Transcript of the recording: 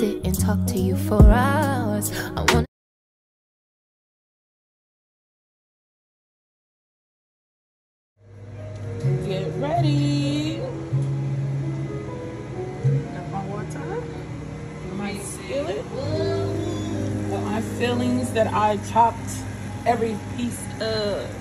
sit and talk to you for hours. I wanna get ready. Got my water. My skillet. Got my fillings that I chopped every piece of.